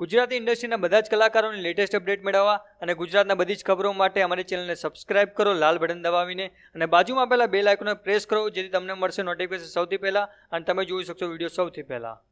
ગુજરાતી ઇન્ડસ્ટ્રીના બધા જ કલાકારોની લેટેસ્ટ અપડેટ મેળવવા અને ગુજરાતના બધી જ ખબરો માટે અમારી ચેનલને સબસ્ક્રાઇબ કરો લાલ બટન દબાવીને અને બાજુમાં આપેલા બેલ આઇકોનને પ્રેસ કરો જેથી તમને મળશે નોટિફિકેશન સૌથી પહેલાં અને તમે જોઈ શકશો વિડીયો સૌથી પહેલાં.